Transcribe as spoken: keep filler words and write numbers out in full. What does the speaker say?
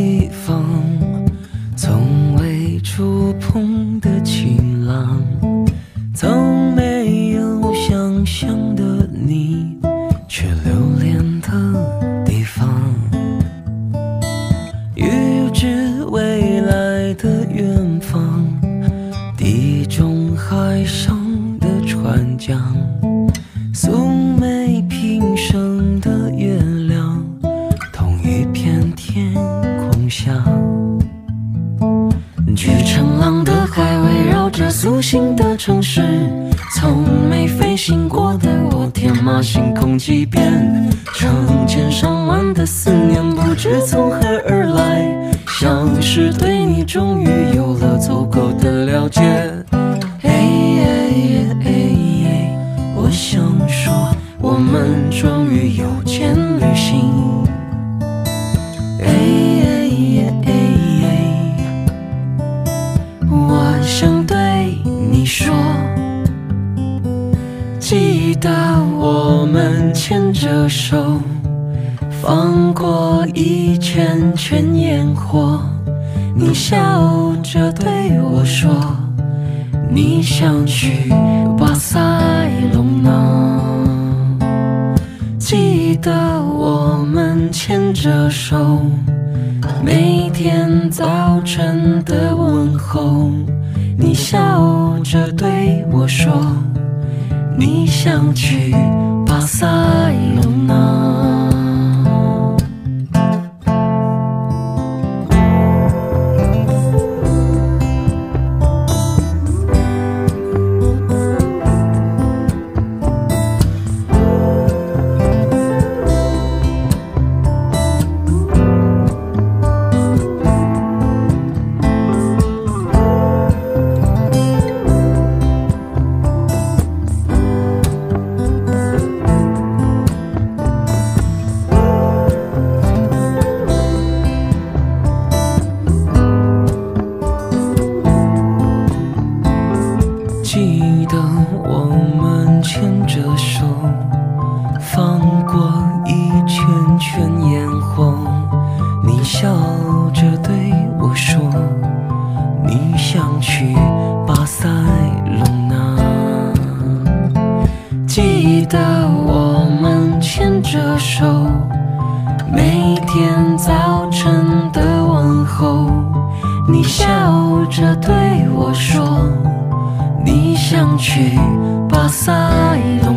地方，从未触碰的晴朗，早没有想象的你，却留恋的地方。预知未来的远方，地中海上的船桨，素昧平生的月亮，同一片天空下。巨乘浪的海围绕着苏醒的城市，从没飞行过的我，天马行空几遍，成千上万的思念不知从何而来，像是对你终于有了足够的了解。哎哎哎哎，我想说，我们终于有钱旅行。哎。想对你说，记得我们牵着手，放过一圈圈烟火。你笑着对我说，你想去巴塞隆纳。记得我们牵着手，每天早晨的问候。你笑着对我说，你想去巴塞隆纳。对我说，你想去巴塞罗那。